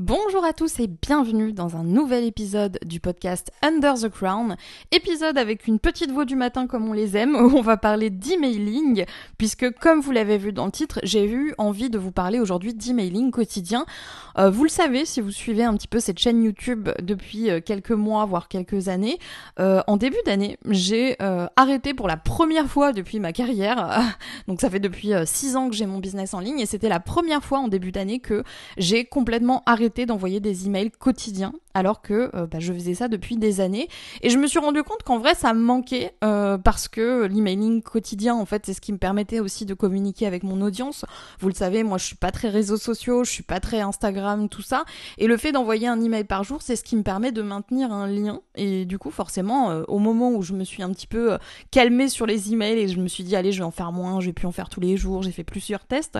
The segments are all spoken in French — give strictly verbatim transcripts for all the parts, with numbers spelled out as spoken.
Bonjour à tous et bienvenue dans un nouvel épisode du podcast Under the Crown, épisode avec une petite voix du matin comme on les aime, où on va parler d'emailing, puisque comme vous l'avez vu dans le titre, j'ai eu envie de vous parler aujourd'hui d'emailing quotidien. Euh, vous le savez, si vous suivez un petit peu cette chaîne YouTube depuis quelques mois, voire quelques années, euh, en début d'année, j'ai euh, arrêté pour la première fois depuis ma carrière, donc ça fait depuis six ans que j'ai mon business en ligne, et c'était la première fois en début d'année que j'ai complètement arrêté d'envoyer des emails quotidiens alors que euh, bah, je faisais ça depuis des années et je me suis rendu compte qu'en vrai ça me manquait euh, parce que l'emailing quotidien en fait c'est ce qui me permettait aussi de communiquer avec mon audience. Vous le savez, moi je suis pas très réseaux sociaux, je suis pas très Instagram, tout ça, et le fait d'envoyer un email par jour c'est ce qui me permet de maintenir un lien et du coup forcément euh, au moment où je me suis un petit peu euh, calmée sur les emails et je me suis dit allez je vais en faire moins, je vais plus en faire tous les jours, j'ai fait plusieurs tests.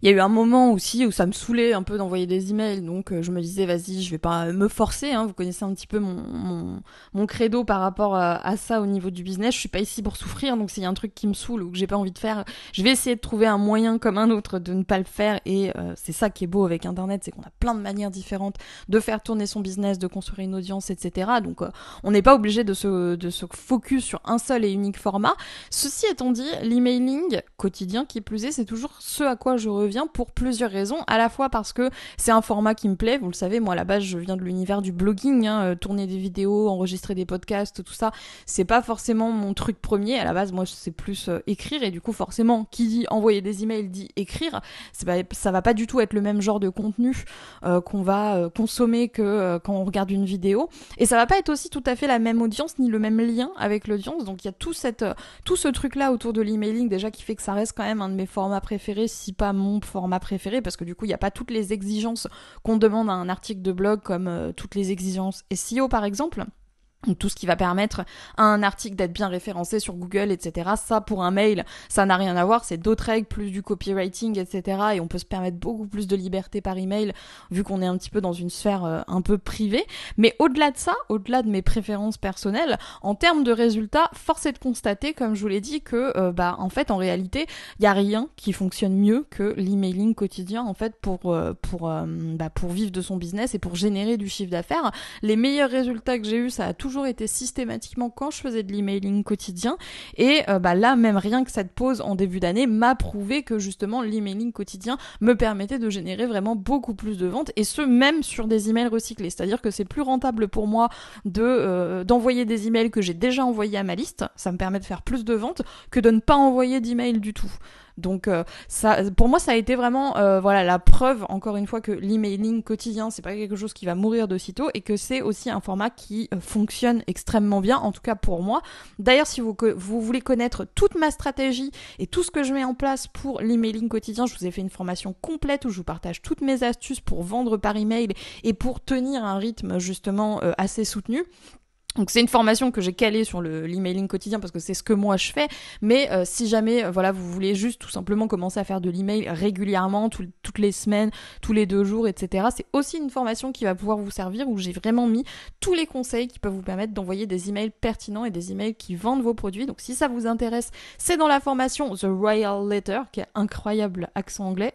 Il y a eu un moment aussi où ça me saoulait un peu d'envoyer des emails, donc je me disais vas-y je vais pas me forcer, hein. Vous connaissez un petit peu mon, mon, mon credo par rapport à, à ça au niveau du business, je suis pas ici pour souffrir, donc s'il y a un truc qui me saoule ou que j'ai pas envie de faire, je vais essayer de trouver un moyen comme un autre de ne pas le faire et euh, c'est ça qui est beau avec internet, c'est qu'on a plein de manières différentes de faire tourner son business, de construire une audience, et cetera. Donc euh, on n'est pas obligé de se, de se focus sur un seul et unique format. Ceci étant dit, l'emailing quotidien qui plus est, c'est toujours ce à quoi je reviens pour plusieurs raisons, à la fois parce que c'est un format qui me plaît, vous le savez, moi à la base je viens de l'univers du blogging, hein, tourner des vidéos, enregistrer des podcasts, tout ça, c'est pas forcément mon truc premier, à la base moi c'est plus euh, écrire et du coup forcément qui dit envoyer des emails dit écrire, c'est pas, ça va pas du tout être le même genre de contenu euh, qu'on va euh, consommer que euh, quand on regarde une vidéo et ça va pas être aussi tout à fait la même audience ni le même lien avec l'audience, donc il y a tout, cette, euh, tout ce truc là autour de l'emailing déjà qui fait que ça reste quand même un de mes formats préférés si pas mon format préféré parce que du coup il n'y a pas toutes les exigences qu'on demande à un article de blog comme euh, toutes les exigences S E O par exemple. Donc tout ce qui va permettre à un article d'être bien référencé sur Google, et cetera. Ça, pour un mail, ça n'a rien à voir, c'est d'autres règles, plus du copywriting, et cetera. Et on peut se permettre beaucoup plus de liberté par email, vu qu'on est un petit peu dans une sphère euh, un peu privée. Mais au-delà de ça, au-delà de mes préférences personnelles, en termes de résultats, force est de constater, comme je vous l'ai dit, que, euh, bah, en fait, en réalité, il n'y a rien qui fonctionne mieux que l'emailing quotidien, en fait, pour, euh, pour, euh, bah, pour vivre de son business et pour générer du chiffre d'affaires. Les meilleurs résultats que j'ai eus, ça a toujours était systématiquement quand je faisais de l'emailing quotidien et euh, bah là même rien que cette pause en début d'année m'a prouvé que justement l'emailing quotidien me permettait de générer vraiment beaucoup plus de ventes et ce même sur des emails recyclés, c'est-à-dire que c'est plus rentable pour moi de euh, d'envoyer des emails que j'ai déjà envoyés à ma liste, ça me permet de faire plus de ventes que de ne pas envoyer d'emails du tout. Donc euh, ça, pour moi ça a été vraiment euh, voilà, la preuve encore une fois que l'emailing quotidien c'est pas quelque chose qui va mourir de sitôt et que c'est aussi un format qui euh, fonctionne extrêmement bien, en tout cas pour moi. D'ailleurs si vous, que, vous voulez connaître toute ma stratégie et tout ce que je mets en place pour l'emailing quotidien, je vous ai fait une formation complète où je vous partage toutes mes astuces pour vendre par email et pour tenir un rythme justement euh, assez soutenu. Donc c'est une formation que j'ai calée sur le, l'emailing quotidien parce que c'est ce que moi je fais, mais euh, si jamais euh, voilà vous voulez juste tout simplement commencer à faire de l'email régulièrement, tout, toutes les semaines, tous les deux jours, et cetera. C'est aussi une formation qui va pouvoir vous servir où j'ai vraiment mis tous les conseils qui peuvent vous permettre d'envoyer des emails pertinents et des emails qui vendent vos produits. Donc si ça vous intéresse, c'est dans la formation The Royal Letter, qui est un incroyable accent anglais,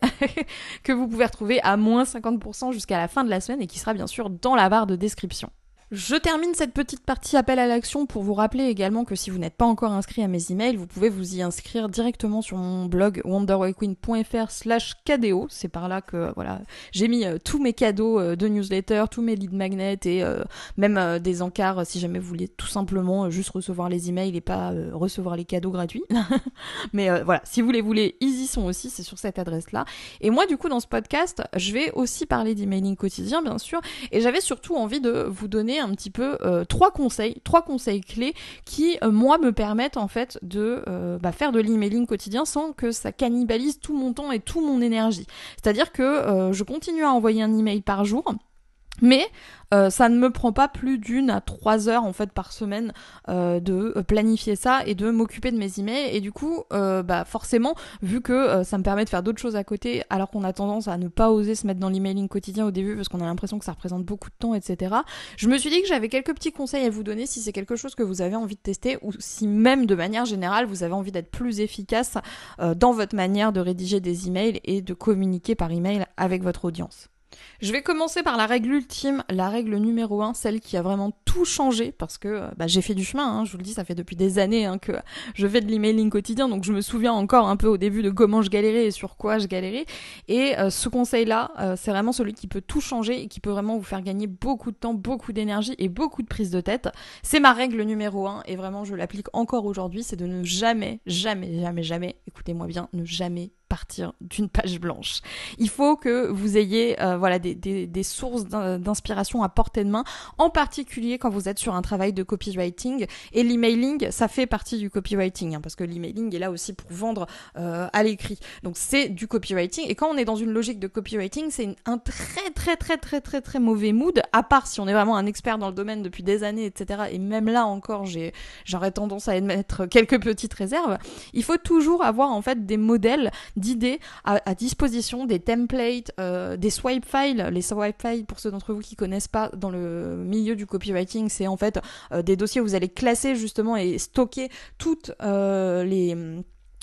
que vous pouvez retrouver à moins cinquante pour cent jusqu'à la fin de la semaine et qui sera bien sûr dans la barre de description. Je termine cette petite partie appel à l'action pour vous rappeler également que si vous n'êtes pas encore inscrit à mes emails, vous pouvez vous y inscrire directement sur mon blog wonderwildqueen.fr slash kdo. C'est par là que voilà, j'ai mis euh, tous mes cadeaux euh, de newsletter, tous mes lead magnets et euh, même euh, des encarts si jamais vous voulez tout simplement euh, juste recevoir les emails et pas euh, recevoir les cadeaux gratuits. Mais euh, voilà, si vous les voulez, ils y sont aussi, c'est sur cette adresse-là. Et moi du coup dans ce podcast, je vais aussi parler d'emailing quotidien bien sûr et j'avais surtout envie de vous donner un petit peu euh, trois conseils, trois conseils clés qui, euh, moi, me permettent en fait de euh, bah, faire de l'emailing quotidien sans que ça cannibalise tout mon temps et tout mon énergie. C'est-à-dire que euh, je continue à envoyer un email par jour, mais euh, ça ne me prend pas plus d'une à trois heures en fait par semaine euh, de planifier ça et de m'occuper de mes emails et du coup euh, bah forcément vu que euh, ça me permet de faire d'autres choses à côté alors qu'on a tendance à ne pas oser se mettre dans l'emailing quotidien au début parce qu'on a l'impression que ça représente beaucoup de temps, etc. Je me suis dit que j'avais quelques petits conseils à vous donner si c'est quelque chose que vous avez envie de tester ou si même de manière générale vous avez envie d'être plus efficace euh, dans votre manière de rédiger des emails et de communiquer par email avec votre audience. Je vais commencer par la règle ultime, la règle numéro un, celle qui a vraiment tout changé, parce que bah, j'ai fait du chemin, hein, je vous le dis, ça fait depuis des années hein, que je fais de l'emailing quotidien, donc je me souviens encore un peu au début de comment je galérais et sur quoi je galérais, et euh, ce conseil-là, euh, c'est vraiment celui qui peut tout changer et qui peut vraiment vous faire gagner beaucoup de temps, beaucoup d'énergie et beaucoup de prise de tête. C'est ma règle numéro un, et vraiment je l'applique encore aujourd'hui, c'est de ne jamais, jamais, jamais, jamais, écoutez-moi bien, ne jamais partir d'une page blanche. Il faut que vous ayez euh, voilà, des, des, des sources d'inspiration à portée de main, en particulier quand vous êtes sur un travail de copywriting, et l'emailing, ça fait partie du copywriting, hein, parce que l'emailing est là aussi pour vendre euh, à l'écrit. Donc c'est du copywriting, et quand on est dans une logique de copywriting, c'est une, un très très très très très très mauvais mood, à part si on est vraiment un expert dans le domaine depuis des années, et cetera. Et même là encore, j'ai, j'aurais tendance à émettre quelques petites réserves. Il faut toujours avoir en fait des modèles d'idées à, à disposition, des templates, euh, des swipe files. Les swipe files, pour ceux d'entre vous qui connaissent pas, dans le milieu du copywriting, c'est en fait euh, des dossiers où vous allez classer justement et stocker toutes euh, les...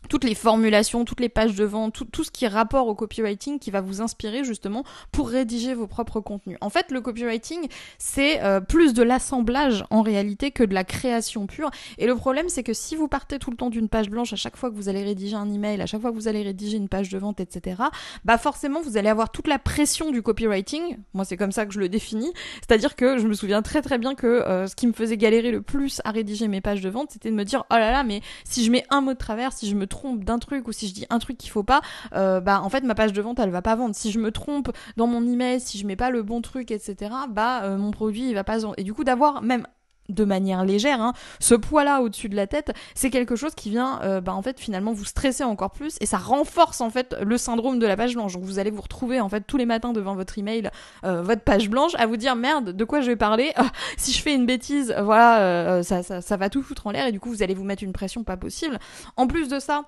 toutes les formulations, toutes les pages de vente, tout, tout ce qui est rapport au copywriting qui va vous inspirer justement pour rédiger vos propres contenus. En fait, le copywriting, c'est euh, plus de l'assemblage en réalité que de la création pure. Et le problème, c'est que si vous partez tout le temps d'une page blanche à chaque fois que vous allez rédiger un email, à chaque fois que vous allez rédiger une page de vente, et cetera, bah forcément, vous allez avoir toute la pression du copywriting. Moi, c'est comme ça que je le définis. C'est-à-dire que je me souviens très très bien que euh, ce qui me faisait galérer le plus à rédiger mes pages de vente, c'était de me dire « Oh là là, mais si je mets un mot de travers, si je me trompe d'un truc ou si je dis un truc qu'il faut pas, euh, bah en fait ma page de vente elle va pas vendre. Si je me trompe dans mon email, si je mets pas le bon truc, et cetera, bah euh, mon produit il va pas vendre. Et du coup d'avoir même de manière légère, hein, ce poids-là au-dessus de la tête, c'est quelque chose qui vient euh, bah, en fait finalement vous stresser encore plus, et ça renforce en fait le syndrome de la page blanche. Donc vous allez vous retrouver en fait tous les matins devant votre email, euh, votre page blanche, à vous dire merde, de quoi je vais parler, ah, si je fais une bêtise, voilà, euh, ça, ça, ça va tout foutre en l'air, et du coup vous allez vous mettre une pression pas possible. En plus de ça,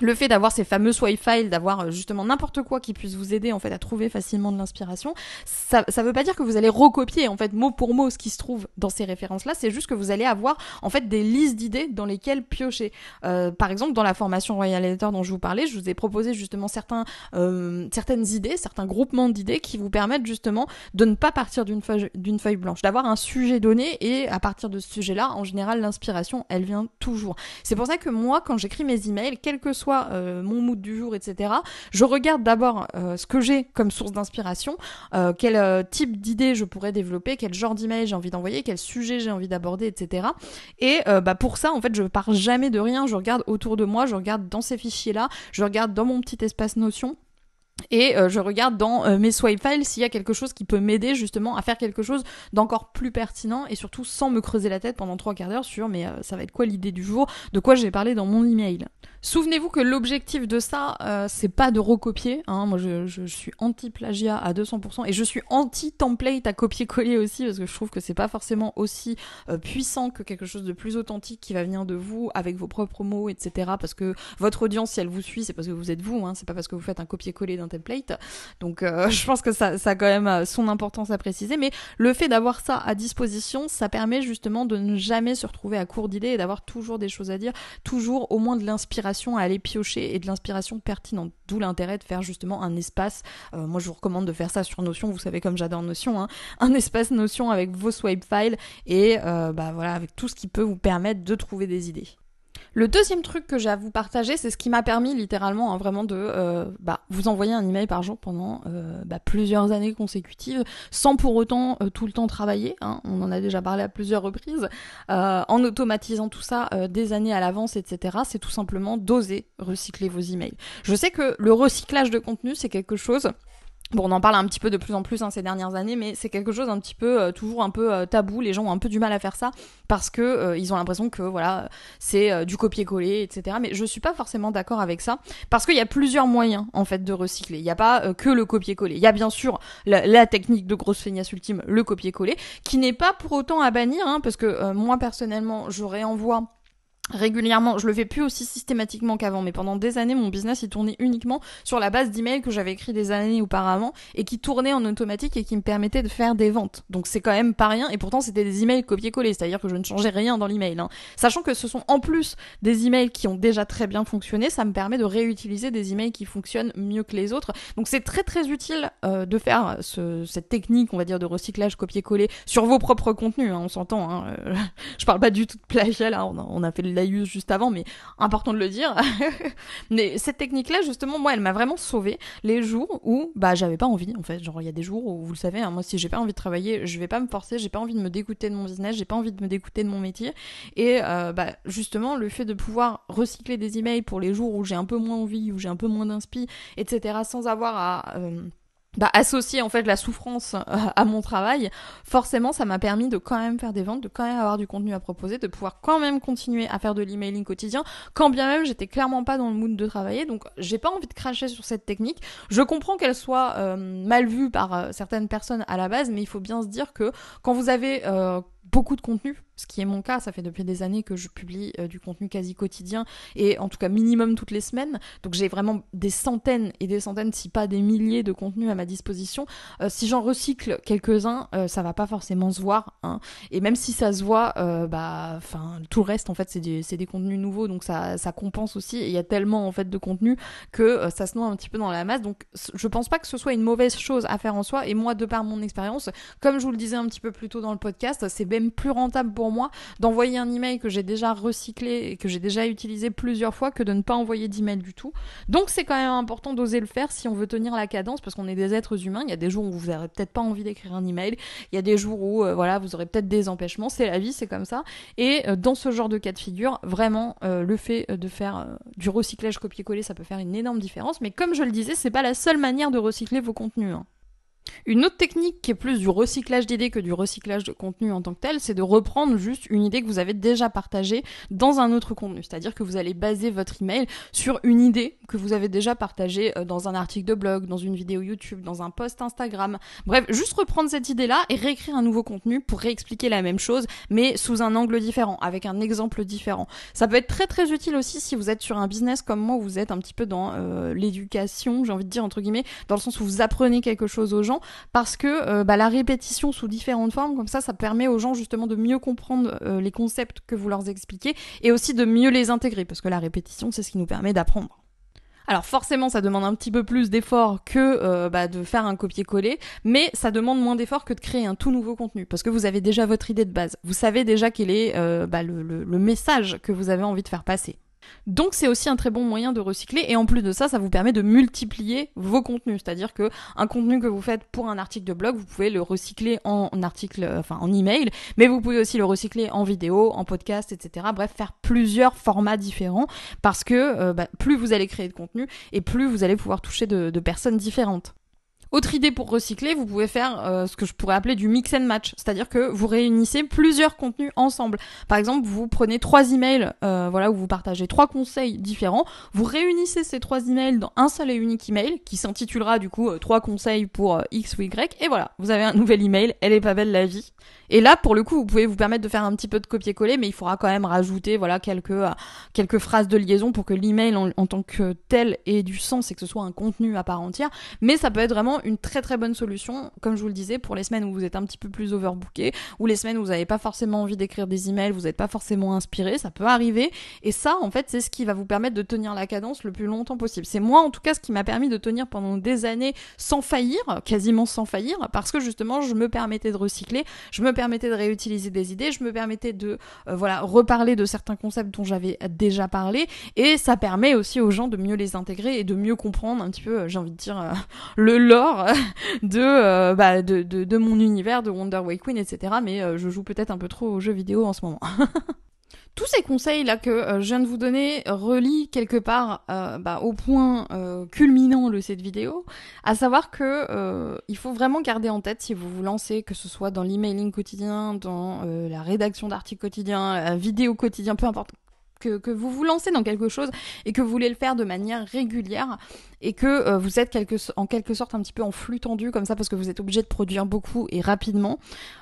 le fait d'avoir ces fameux swipe files, d'avoir justement n'importe quoi qui puisse vous aider en fait à trouver facilement de l'inspiration, ça ça veut pas dire que vous allez recopier en fait mot pour mot ce qui se trouve dans ces références là, c'est juste que vous allez avoir en fait des listes d'idées dans lesquelles piocher. Euh, par exemple, dans la formation Royal Letter dont je vous parlais, je vous ai proposé justement certains euh, certaines idées, certains groupements d'idées qui vous permettent justement de ne pas partir d'une feuille d'une feuille blanche, d'avoir un sujet donné, et à partir de ce sujet là, en général l'inspiration elle vient toujours. C'est pour ça que moi quand j'écris mes emails, quel que soit Euh, mon mood du jour, et cetera, je regarde d'abord euh, ce que j'ai comme source d'inspiration, euh, quel euh, type d'idée je pourrais développer, quel genre d'email j'ai envie d'envoyer, quel sujet j'ai envie d'aborder, et cetera. Et euh, bah, pour ça, en fait, je pars jamais de rien, je regarde autour de moi, je regarde dans ces fichiers-là, je regarde dans mon petit espace Notion, et euh, je regarde dans euh, mes swipe files s'il y a quelque chose qui peut m'aider justement à faire quelque chose d'encore plus pertinent, et surtout sans me creuser la tête pendant trois quarts d'heure sur mais euh, ça va être quoi l'idée du jour, de quoi j'ai parlé dans mon email. Souvenez-vous que l'objectif de ça, euh, c'est pas de recopier, hein. Moi je, je, je suis anti-plagiat à deux cents pour cent, et je suis anti-template à copier-coller aussi, parce que je trouve que c'est pas forcément aussi euh, puissant que quelque chose de plus authentique qui va venir de vous, avec vos propres mots, et cetera. Parce que votre audience, si elle vous suit, c'est parce que vous êtes vous, hein. C'est pas parce que vous faites un copier-coller d'un template. Donc euh, je pense que ça, ça a quand même son importance à préciser, mais le fait d'avoir ça à disposition, ça permet justement de ne jamais se retrouver à court d'idées, et d'avoir toujours des choses à dire, toujours au moins de l'inspiration à aller piocher, et de l'inspiration pertinente, d'où l'intérêt de faire justement un espace, euh, moi je vous recommande de faire ça sur Notion, vous savez comme j'adore Notion, hein, un espace Notion avec vos swipe files, et euh, bah voilà, avec tout ce qui peut vous permettre de trouver des idées. Le deuxième truc que j'ai à vous partager, c'est ce qui m'a permis littéralement hein, vraiment de euh, bah, vous envoyer un email par jour pendant euh, bah, plusieurs années consécutives, sans pour autant euh, tout le temps travailler, hein, on en a déjà parlé à plusieurs reprises, euh, en automatisant tout ça euh, des années à l'avance, et cetera. C'est tout simplement d'oser recycler vos emails. Je sais que le recyclage de contenu, c'est quelque chose... Bon, on en parle un petit peu de plus en plus hein, ces dernières années, mais c'est quelque chose un petit peu, euh, toujours un peu euh, tabou, les gens ont un peu du mal à faire ça, parce que euh, ils ont l'impression que voilà, c'est euh, du copier-coller, et cetera. Mais je suis pas forcément d'accord avec ça, parce qu'il y a plusieurs moyens, en fait, de recycler. Il n'y a pas euh, que le copier-coller. Il y a bien sûr la, la technique de grosse feignasse ultime, le copier-coller, qui n'est pas pour autant à bannir, hein, parce que euh, moi, personnellement, je réenvoie régulièrement, je le fais plus aussi systématiquement qu'avant, mais pendant des années, mon business, il tournait uniquement sur la base d'emails que j'avais écrits des années auparavant et qui tournaient en automatique et qui me permettaient de faire des ventes. Donc c'est quand même pas rien, et pourtant c'était des emails copier-coller, c'est-à-dire que je ne changeais rien dans l'email, hein. Sachant que ce sont en plus des emails qui ont déjà très bien fonctionné, ça me permet de réutiliser des emails qui fonctionnent mieux que les autres. Donc c'est très très utile euh, de faire ce, cette technique, on va dire, de recyclage copier-coller sur vos propres contenus, hein, on s'entend, hein. Je parle pas du tout de plagiat, là, on a, on a fait le juste avant, mais important de le dire. Mais cette technique-là, justement, moi, elle m'a vraiment sauvée les jours où bah j'avais pas envie, en fait. Genre, il y a des jours où, vous le savez, hein, moi, si j'ai pas envie de travailler, je vais pas me forcer, j'ai pas envie de me dégoûter de mon business, j'ai pas envie de me dégoûter de mon métier. Et euh, bah justement, le fait de pouvoir recycler des emails pour les jours où j'ai un peu moins envie, où j'ai un peu moins d'inspi, et cetera, sans avoir à... Euh, Bah, associer en fait la souffrance euh, à mon travail, forcément ça m'a permis de quand même faire des ventes, de quand même avoir du contenu à proposer, de pouvoir quand même continuer à faire de l'emailing quotidien, quand bien même j'étais clairement pas dans le mood de travailler. Donc j'ai pas envie de cracher sur cette technique, je comprends qu'elle soit euh, mal vue par euh, certaines personnes à la base, mais il faut bien se dire que quand vous avez... Euh, beaucoup de contenu, ce qui est mon cas, ça fait depuis des années que je publie euh, du contenu quasi quotidien, et en tout cas minimum toutes les semaines, donc j'ai vraiment des centaines et des centaines, si pas des milliers de contenus à ma disposition. Euh, si j'en recycle quelques-uns, euh, ça va pas forcément se voir, hein. Et même si ça se voit, euh, bah, enfin, tout le reste en fait c'est des, c'est des contenus nouveaux, donc ça, ça compense aussi, et il y a tellement en fait de contenu que euh, ça se noie un petit peu dans la masse, donc je pense pas que ce soit une mauvaise chose à faire en soi, et moi de par mon expérience, comme je vous le disais un petit peu plus tôt dans le podcast, c'est même plus rentable pour moi d'envoyer un email que j'ai déjà recyclé et que j'ai déjà utilisé plusieurs fois que de ne pas envoyer d'email du tout. Donc c'est quand même important d'oser le faire si on veut tenir la cadence, parce qu'on est des êtres humains, il y a des jours où vous n'aurez peut-être pas envie d'écrire un email, il y a des jours où euh, voilà, vous aurez peut-être des empêchements, c'est la vie, c'est comme ça. Et euh, dans ce genre de cas de figure, vraiment euh, le fait de faire euh, du recyclage copier-coller, ça peut faire une énorme différence, mais comme je le disais, c'est pas la seule manière de recycler vos contenus, hein. Une autre technique qui est plus du recyclage d'idées que du recyclage de contenu en tant que tel, c'est de reprendre juste une idée que vous avez déjà partagée dans un autre contenu. C'est-à-dire que vous allez baser votre email sur une idée que vous avez déjà partagée dans un article de blog, dans une vidéo YouTube, dans un post Instagram. Bref, juste reprendre cette idée-là et réécrire un nouveau contenu pour réexpliquer la même chose, mais sous un angle différent, avec un exemple différent. Ça peut être très très utile aussi si vous êtes sur un business comme moi, où vous êtes un petit peu dans euh, l'éducation, j'ai envie de dire entre guillemets, dans le sens où vous apprenez quelque chose aux gens, parce que euh, bah, la répétition sous différentes formes, comme ça, ça permet aux gens justement de mieux comprendre euh, les concepts que vous leur expliquez, et aussi de mieux les intégrer, parce que la répétition, c'est ce qui nous permet d'apprendre. Alors forcément, ça demande un petit peu plus d'effort que euh, bah, de faire un copier-coller, mais ça demande moins d'effort que de créer un tout nouveau contenu, parce que vous avez déjà votre idée de base, vous savez déjà quel est euh, bah, le, le, le message que vous avez envie de faire passer. Donc c'est aussi un très bon moyen de recycler, et en plus de ça, ça vous permet de multiplier vos contenus, c'est-à-dire que un contenu que vous faites pour un article de blog, vous pouvez le recycler en article, enfin en email, mais vous pouvez aussi le recycler en vidéo, en podcast, et cetera. Bref, faire plusieurs formats différents, parce que euh, bah, plus vous allez créer de contenu et plus vous allez pouvoir toucher de, de personnes différentes. Autre idée pour recycler, vous pouvez faire euh, ce que je pourrais appeler du mix and match, c'est-à-dire que vous réunissez plusieurs contenus ensemble. Par exemple, vous prenez trois emails, euh, voilà, où vous partagez trois conseils différents, vous réunissez ces trois emails dans un seul et unique email qui s'intitulera du coup euh, trois conseils pour euh, X ou Y, et voilà, vous avez un nouvel email, elle est pas belle la vie. Et là, pour le coup, vous pouvez vous permettre de faire un petit peu de copier-coller, mais il faudra quand même rajouter voilà quelques euh, quelques phrases de liaison pour que l'email en, en tant que tel ait du sens et que ce soit un contenu à part entière. Mais ça peut être vraiment une très très bonne solution, comme je vous le disais, pour les semaines où vous êtes un petit peu plus overbooké, ou les semaines où vous n'avez pas forcément envie d'écrire des emails, vous n'êtes pas forcément inspiré, ça peut arriver, et ça en fait c'est ce qui va vous permettre de tenir la cadence le plus longtemps possible. C'est moi en tout cas ce qui m'a permis de tenir pendant des années sans faillir, quasiment sans faillir, parce que justement je me permettais de recycler, je me permettais de réutiliser des idées, je me permettais de euh, voilà, reparler de certains concepts dont j'avais déjà parlé, et ça permet aussi aux gens de mieux les intégrer et de mieux comprendre un petit peu, j'ai envie de dire, euh, le lore De, euh, bah, de, de, de mon univers, de Wonder Wild Queen, et cetera. Mais euh, je joue peut-être un peu trop aux jeux vidéo en ce moment. Tous ces conseils-là que euh, je viens de vous donner relient quelque part euh, bah, au point euh, culminant de cette vidéo, à savoir que euh, il faut vraiment garder en tête, si vous vous lancez, que ce soit dans l'emailing quotidien, dans euh, la rédaction d'articles quotidiens, la vidéo quotidien, peu importe que, que vous vous lancez dans quelque chose et que vous voulez le faire de manière régulière et que euh, vous êtes quelque, en quelque sorte un petit peu en flux tendu comme ça parce que vous êtes obligé de produire beaucoup et rapidement,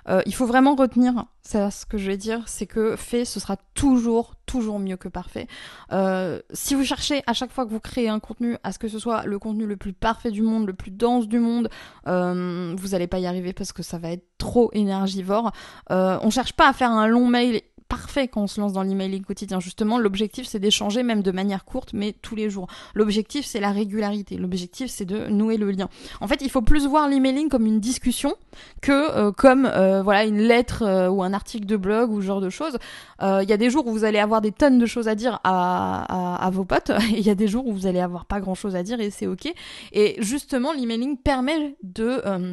euh, il faut vraiment retenir, c'est ce que je vais dire, c'est que fait, ce sera toujours, toujours mieux que parfait. Euh, si vous cherchez à chaque fois que vous créez un contenu à ce que ce soit le contenu le plus parfait du monde, le plus dense du monde, euh, vous n'allez pas y arriver parce que ça va être trop énergivore. Euh, on cherche pas à faire un long mail parfait quand on se lance dans l'emailing quotidien. Justement, l'objectif, c'est d'échanger même de manière courte, mais tous les jours. L'objectif, c'est la régularité. L'objectif, c'est de nouer le lien. En fait, il faut plus voir l'emailing comme une discussion que euh, comme euh, voilà une lettre euh, ou un article de blog ou ce genre de choses. Il euh, y a des jours où vous allez avoir des tonnes de choses à dire à, à, à vos potes, et il y a des jours où vous allez avoir pas grand-chose à dire et c'est ok. Et justement, l'emailing permet de... Euh,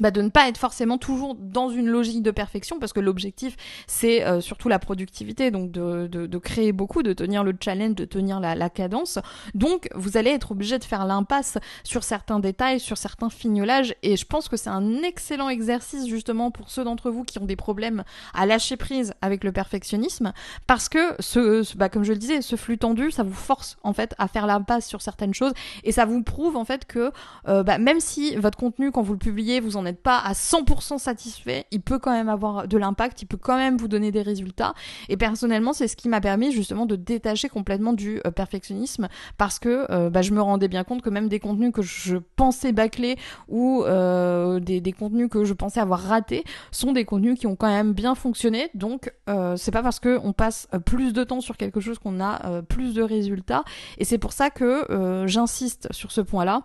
Bah de ne pas être forcément toujours dans une logique de perfection, parce que l'objectif c'est euh, surtout la productivité, donc de, de, de créer beaucoup, de tenir le challenge, de tenir la, la cadence. Donc vous allez être obligé de faire l'impasse sur certains détails, sur certains fignolages, et je pense que c'est un excellent exercice justement pour ceux d'entre vous qui ont des problèmes à lâcher prise avec le perfectionnisme, parce que ce, ce, bah comme je le disais, ce flux tendu, ça vous force en fait à faire l'impasse sur certaines choses, et ça vous prouve en fait que euh, bah même si votre contenu, quand vous le publiez, vous en n'êtes pas à cent pour cent satisfait, il peut quand même avoir de l'impact, il peut quand même vous donner des résultats. Et personnellement, c'est ce qui m'a permis justement de détacher complètement du euh, perfectionnisme, parce que euh, bah, je me rendais bien compte que même des contenus que je pensais bâcler ou euh, des, des contenus que je pensais avoir ratés sont des contenus qui ont quand même bien fonctionné. Donc euh, c'est pas parce qu'on passe plus de temps sur quelque chose qu'on a euh, plus de résultats, et c'est pour ça que euh, j'insiste sur ce point-là.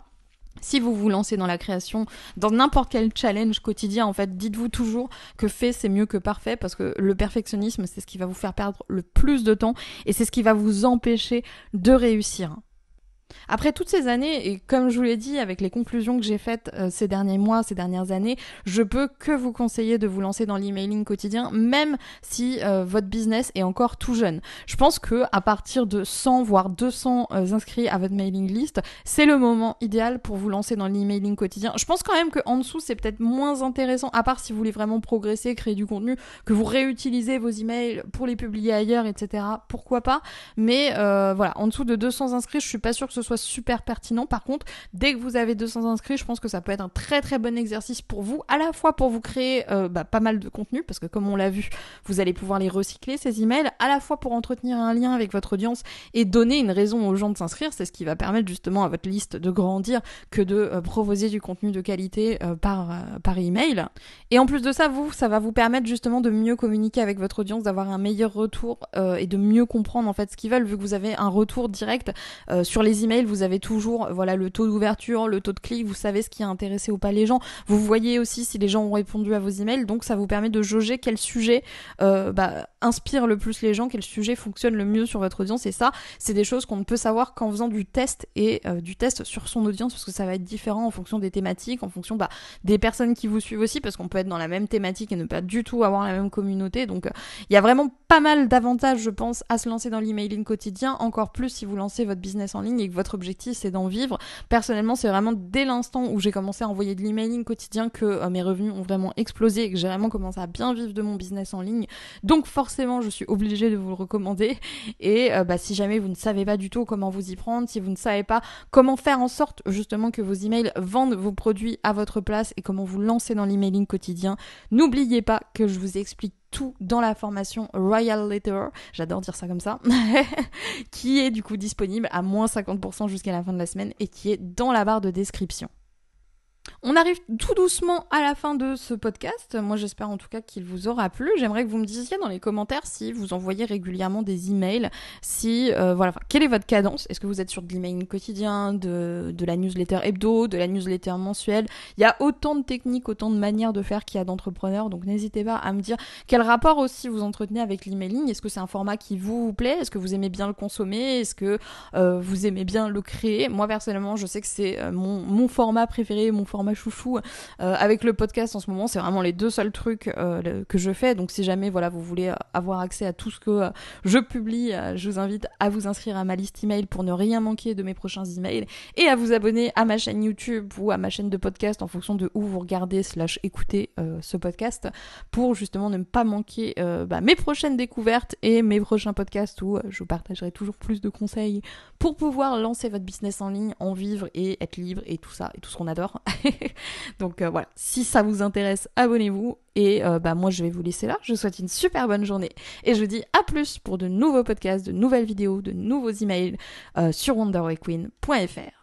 Si vous vous lancez dans la création, dans n'importe quel challenge quotidien, en fait, dites-vous toujours que fait, c'est mieux que parfait, parce que le perfectionnisme, c'est ce qui va vous faire perdre le plus de temps et c'est ce qui va vous empêcher de réussir. Après toutes ces années, et comme je vous l'ai dit, avec les conclusions que j'ai faites euh, ces derniers mois, ces dernières années, je peux que vous conseiller de vous lancer dans l'emailing quotidien, même si euh, votre business est encore tout jeune. Je pense que à partir de cent voire deux cents euh, inscrits à votre mailing list, c'est le moment idéal pour vous lancer dans l'emailing quotidien. Je pense quand même qu'en dessous, c'est peut-être moins intéressant, à part si vous voulez vraiment progresser, créer du contenu, que vous réutilisez vos emails pour les publier ailleurs, et cetera. Pourquoi pas ? Mais euh, voilà, en dessous de deux cents inscrits, je suis pas sûre que ce soit super pertinent. Par contre, dès que vous avez deux cents inscrits, je pense que ça peut être un très très bon exercice pour vous, à la fois pour vous créer euh, bah, pas mal de contenu, parce que comme on l'a vu, vous allez pouvoir les recycler, ces emails, à la fois pour entretenir un lien avec votre audience et donner une raison aux gens de s'inscrire. C'est ce qui va permettre justement à votre liste de grandir, que de euh, proposer du contenu de qualité euh, par, euh, par email. Et en plus de ça, vous, ça va vous permettre justement de mieux communiquer avec votre audience, d'avoir un meilleur retour euh, et de mieux comprendre en fait ce qu'ils veulent, vu que vous avez un retour direct euh, sur les emails. Vous avez toujours voilà le taux d'ouverture, le taux de clic, vous savez ce qui a intéressé ou pas les gens, vous voyez aussi si les gens ont répondu à vos emails, donc ça vous permet de jauger quel sujet euh, bah, inspire le plus les gens, quel sujet fonctionne le mieux sur votre audience, et ça c'est des choses qu'on ne peut savoir qu'en faisant du test et euh, du test sur son audience, parce que ça va être différent en fonction des thématiques, en fonction bah, des personnes qui vous suivent aussi, parce qu'on peut être dans la même thématique et ne pas du tout avoir la même communauté. Donc il y a vraiment pas mal d'avantages, je pense, à se lancer dans l'emailing quotidien, encore plus si vous lancez votre business en ligne et que votre objectif c'est d'en vivre. Personnellement, c'est vraiment dès l'instant où j'ai commencé à envoyer de l'emailing quotidien que euh, mes revenus ont vraiment explosé et que j'ai vraiment commencé à bien vivre de mon business en ligne. Donc forcément, je suis obligée de vous le recommander. Et euh, bah, si jamais vous ne savez pas du tout comment vous y prendre, si vous ne savez pas comment faire en sorte justement que vos emails vendent vos produits à votre place et comment vous lancer dans l'emailing quotidien, n'oubliez pas que je vous explique tout dans la formation Royal Letter, j'adore dire ça comme ça, qui est du coup disponible à moins cinquante pour cent jusqu'à la fin de la semaine et qui est dans la barre de description. On arrive tout doucement à la fin de ce podcast. Moi, j'espère en tout cas qu'il vous aura plu. J'aimerais que vous me disiez dans les commentaires si vous envoyez régulièrement des emails, si euh, voilà, enfin, quelle est votre cadence ? Est-ce que vous êtes sur de l'emailing quotidien, de, de la newsletter hebdo, de la newsletter mensuelle ? Il y a autant de techniques, autant de manières de faire qu'il y a d'entrepreneurs, donc n'hésitez pas à me dire quel rapport aussi vous entretenez avec l'emailing. Est-ce que c'est un format qui vous, vous plaît ? Est-ce que vous aimez bien le consommer ? Est-ce que euh, vous aimez bien le créer ? Moi, personnellement, je sais que c'est mon, mon format préféré, mon format ma chouchou, euh, avec le podcast en ce moment, c'est vraiment les deux seuls trucs euh, que je fais. Donc si jamais voilà vous voulez avoir accès à tout ce que euh, je publie, euh, je vous invite à vous inscrire à ma liste email pour ne rien manquer de mes prochains emails et à vous abonner à ma chaîne YouTube ou à ma chaîne de podcast en fonction de où vous regardez slash écoutez euh, ce podcast pour justement ne pas manquer euh, bah, mes prochaines découvertes et mes prochains podcasts où je vous partagerai toujours plus de conseils pour pouvoir lancer votre business en ligne, en vivre et être libre et tout ça et tout ce qu'on adore. Donc euh, voilà, si ça vous intéresse, abonnez-vous et euh, bah moi je vais vous laisser là. Je vous souhaite une super bonne journée et je vous dis à plus pour de nouveaux podcasts, de nouvelles vidéos, de nouveaux emails euh, sur wonder wild queen point f r.